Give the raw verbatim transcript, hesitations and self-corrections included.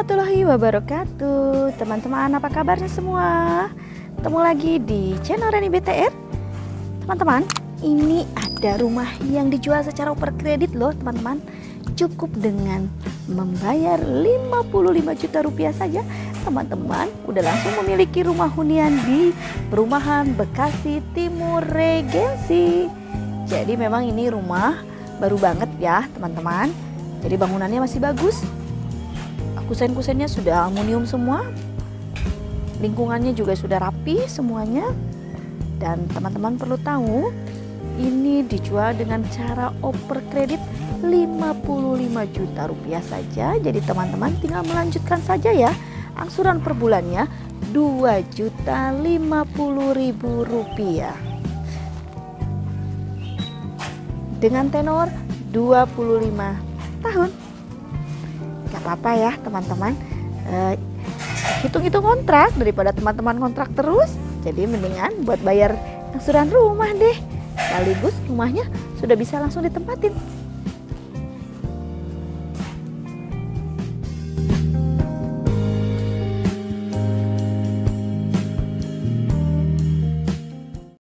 warahmatullahi wabarakatuh. Teman-teman, apa kabarnya semua? Ketemu lagi di channel Reni B T R. Teman-teman, ini ada rumah yang dijual secara over kredit loh teman-teman. Cukup dengan membayar lima puluh lima juta rupiah saja, teman-teman udah langsung memiliki rumah hunian di perumahan Bekasi Timur Regency. Jadi memang ini rumah baru banget ya teman-teman. Jadi bangunannya masih bagus, kusen-kusennya sudah aluminium semua, lingkungannya juga sudah rapi semuanya. Dan teman-teman perlu tahu, ini dijual dengan cara oper kredit lima puluh lima juta rupiah saja. Jadi teman-teman tinggal melanjutkan saja ya. Angsuran per bulannya dua juta lima puluh ribu rupiah dengan tenor dua puluh lima tahun. Gak apa-apa ya teman-teman, eh, hitung-hitung kontrak daripada teman-teman kontrak terus. Jadi mendingan buat bayar angsuran rumah deh, sekaligus rumahnya sudah bisa langsung ditempatin.